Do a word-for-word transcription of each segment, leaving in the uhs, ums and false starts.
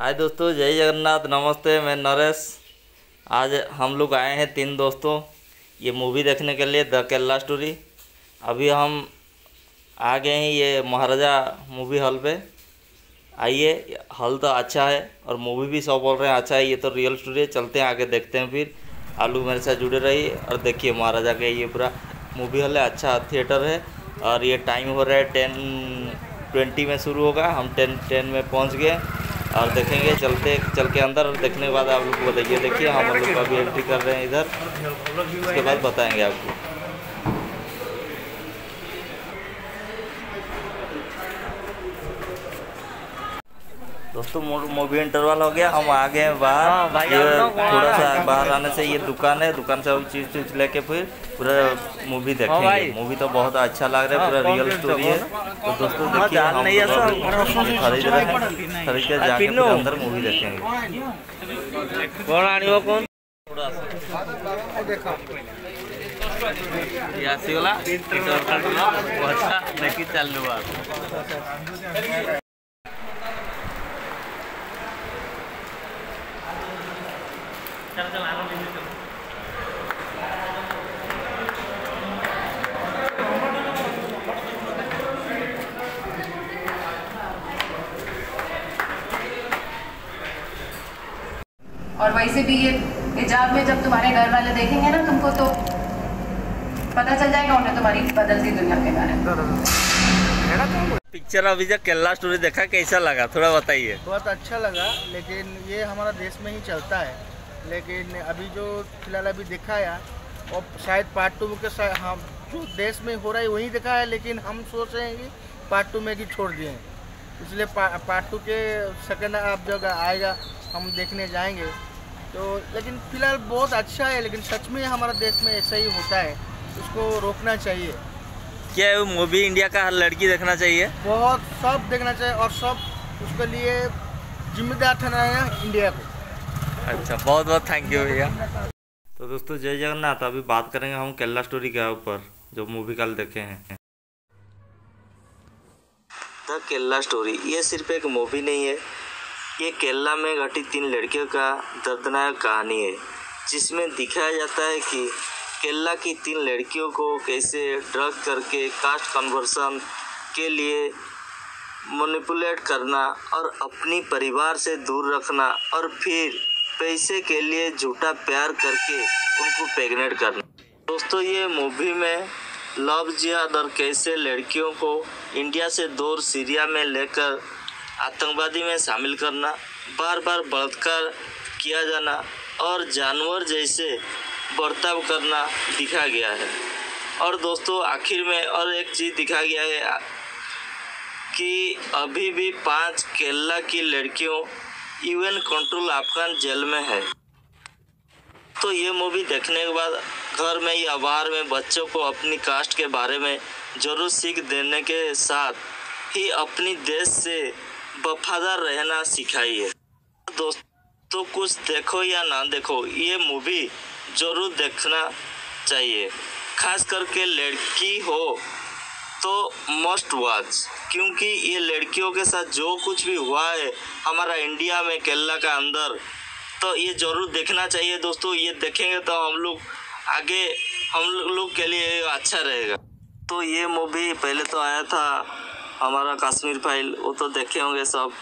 हाय दोस्तों, जय जगन्नाथ, नमस्ते। मैं नरेश। आज हम लोग आए हैं तीन दोस्तों ये मूवी देखने के लिए, द केरला स्टोरी। अभी हम आ गए हैं ये महाराजा मूवी हॉल पे। आइए, हॉल तो अच्छा है और मूवी भी सब बोल रहे हैं अच्छा है। ये तो रियल स्टोरी है, चलते हैं आगे, देखते हैं। फिर आलू मेरे साथ जुड़े रहिए और देखिए महाराजा के ये पूरा मूवी हॉल है, अच्छा थिएटर है। और ये टाइम हो रहा है टेन ट्वेंटी में शुरू होगा, हम टेन टेन में पहुँच गए और देखेंगे। चलते चल के अंदर और देखने के बाद आप लोग को बताइए। देखिए हम लोग अभी एंट्री कर रहे हैं इधर, उसके बाद बताएंगे आपको। दोस्तों मूवी इंटरवल हो गया, हम आ गए हैं बाहर। थोड़ा सा बाहर आने से ये दुकान है, दुकान से चीज़ चीज लेके फिर पूरा मूवी देखेंगे। मूवी तो बहुत अच्छा लग रहा है, पूरा रियल स्टोरी है। तो दोस्तों देखिए हम खरीद रहे हैं, खरीद के जाके फिर अंदर मूवी देखेंगे। चल चल आराम से चल। और वैसे भी ये हिजाब में जब तुम्हारे घर वाले देखेंगे ना तुमको, तो पता चल जाएगा उन्हें तुम्हारी बदलती दुनिया के बारे में। पिक्चर अभी जब केरला स्टोरी देखा, कैसा लगा थोड़ा बताइए। बहुत अच्छा लगा, लेकिन ये हमारा देश में ही चलता है। लेकिन अभी जो फिलहाल अभी दिखाया और शायद पार्ट टू के साथ हम जो देश में हो रहा है वही दिखाया, लेकिन हम सोच रहे हैं कि पार्ट टू में भी छोड़ दिए, इसलिए पा, पार्ट टू के सेकंड आप जब आएगा हम देखने जाएंगे तो। लेकिन फिलहाल बहुत अच्छा है, लेकिन सच में हमारा देश में ऐसा ही होता है, उसको रोकना चाहिए। क्या वो मूवी इंडिया का हर लड़की देखना चाहिए? बहुत, सब देखना चाहिए और सब उसके लिए जिम्मेदार ठहराया इंडिया को। अच्छा, बहुत बहुत थैंक यू भैया। तो दोस्तों जय जगन्नाथ। अभी बात करेंगे हम केरला स्टोरी के ऊपर, जो मूवी कल देखे हैं। द केरला स्टोरी ये सिर्फ एक मूवी नहीं है, ये केरला में घटी तीन लड़कियों का दर्दनाक कहानी है, जिसमें दिखाया जाता है कि केरला की तीन लड़कियों को कैसे ड्रग करके कास्ट कन्वर्सन के लिए मैनिपुलेट करना और अपनी परिवार से दूर रखना और फिर पैसे के लिए झूठा प्यार करके उनको प्रेग्नेंट करना। दोस्तों ये मूवी में लव जिहाद और कैसे लड़कियों को इंडिया से दूर सीरिया में लेकर आतंकवादी में शामिल करना, बार बार बलात्कार किया जाना और जानवर जैसे बर्ताव करना दिखा गया है। और दोस्तों आखिर में और एक चीज़ दिखा गया है कि अभी भी पांच केरला की लड़कियों यूएन कंट्रोल अफगान जेल में है। तो ये मूवी देखने के बाद घर में या बाहर में बच्चों को अपनी कास्ट के बारे में जरूर सीख देने के साथ ही अपनी देश से वफादार रहना सिखाइए। दोस्तों कुछ देखो या ना देखो, ये मूवी जरूर देखना चाहिए, खास करके लड़की हो तो मस्ट वॉच, क्योंकि ये लड़कियों के साथ जो कुछ भी हुआ है हमारा इंडिया में केरला का अंदर, तो ये ज़रूर देखना चाहिए। दोस्तों ये देखेंगे तो हम लोग आगे हम लोग के लिए अच्छा रहेगा। तो ये मूवी पहले तो आया था हमारा कश्मीर फाइल, वो तो देखे होंगे सब।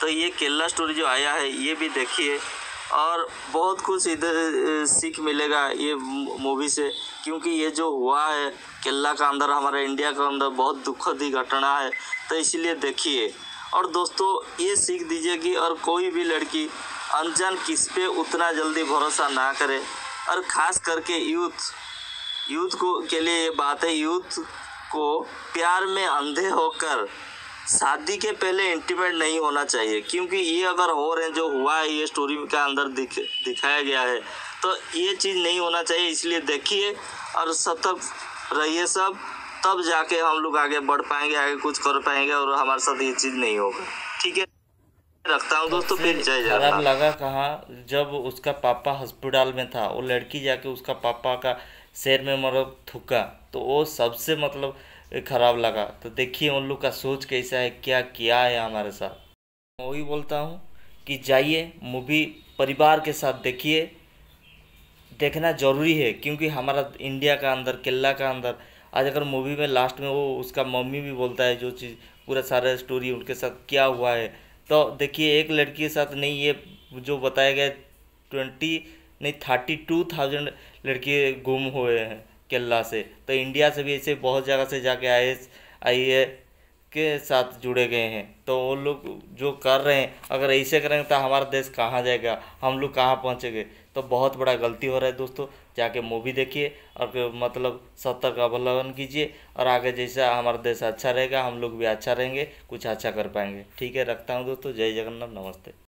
तो ये केरला स्टोरी जो आया है ये भी देखिए और बहुत कुछ इधर सीख मिलेगा ये मूवी से, क्योंकि ये जो हुआ है केरला का अंदर हमारे इंडिया का अंदर बहुत दुखद ही घटना है, तो इसलिए देखिए। और दोस्तों ये सीख दीजिए कि और कोई भी लड़की अनजान किस पे उतना जल्दी भरोसा ना करे, और ख़ास करके यूथ यूथ को के लिए ये बात है, यूथ को प्यार में अंधे होकर शादी के पहले इंटीमेट नहीं होना चाहिए, क्योंकि ये अगर हो रहे हैं जो हुआ है ये स्टोरी का अंदर दिख दिखाया गया है, तो ये चीज़ नहीं होना चाहिए। इसलिए देखिए और सतर्क रहिए सब, तब जाके हम लोग आगे बढ़ पाएंगे, आगे कुछ कर पाएंगे और हमारे साथ ये चीज़ नहीं होगा। ठीक है, रखता हूँ दोस्तों, फिर जय जगन्नाथ। खराब लगा कहाँ जब उसका पापा हॉस्पिटल में था, वो लड़की जाके उसका पापा का शेर में मतलब थूका, तो वो सबसे मतलब खराब लगा। तो देखिए उन लोग का सोच कैसा है, क्या किया है हमारे साथ। मैं वही बोलता हूँ कि जाइए मूवी परिवार के साथ देखिए, देखना ज़रूरी है क्योंकि हमारा इंडिया का अंदर केरला का अंदर आज अगर मूवी में लास्ट में वो उसका मम्मी भी बोलता है जो चीज़ पूरा सारा स्टोरी उनके साथ क्या हुआ है। तो देखिए एक लड़की के साथ नहीं, ये जो बताया गया ट्वेंटी नहीं थर्टी टू थाउजेंड लड़के गुम हुए हैं केरला से। तो इंडिया से भी ऐसे बहुत जगह से जाके आई एस आई ए के साथ जुड़े गए हैं। तो वो लोग जो कर रहे हैं अगर ऐसे करेंगे तो हमारा देश कहाँ जाएगा, हम लोग कहाँ पहुँचेंगे। तो बहुत बड़ा गलती हो रहा है दोस्तों, जाके मूवी देखिए और मतलब सतर्क अवलंबन कीजिए और आगे जैसा हमारा देश अच्छा रहेगा हम लोग भी अच्छा रहेंगे, कुछ अच्छा कर पाएंगे। ठीक है, रखता हूँ दोस्तों, जय जगन्नाथ, नमस्ते।